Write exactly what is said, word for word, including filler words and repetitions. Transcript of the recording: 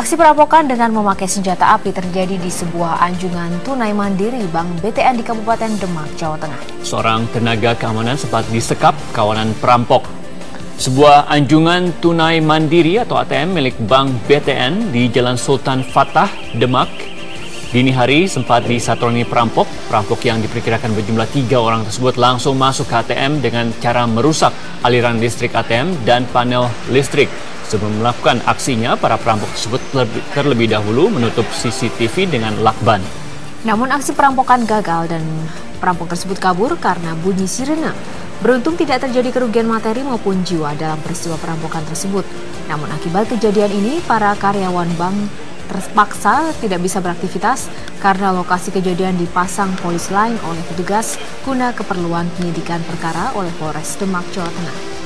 Aksi perampokan dengan memakai senjata api terjadi di sebuah anjungan tunai mandiri Bank B T N di Kabupaten Demak, Jawa Tengah. Seorang tenaga keamanan sempat disekap kawanan perampok. Sebuah anjungan tunai mandiri atau A T M milik Bank B T N di Jalan Sultan Fatah, Demak, dini hari sempat disatroni perampok. Perampok yang diperkirakan berjumlah tiga orang tersebut langsung masuk ke A T M dengan cara merusak aliran listrik A T M dan panel listrik. Sebelum melakukan aksinya, para perampok tersebut terlebih dahulu menutup C C T V dengan lakban. Namun aksi perampokan gagal dan perampok tersebut kabur karena bunyi sirena. Beruntung tidak terjadi kerugian materi maupun jiwa dalam peristiwa perampokan tersebut. Namun akibat kejadian ini, para karyawan bank terpaksa tidak bisa beraktivitas karena lokasi kejadian dipasang polis lain oleh petugas guna keperluan penyidikan perkara oleh Polres Demak, Jawa Tengah.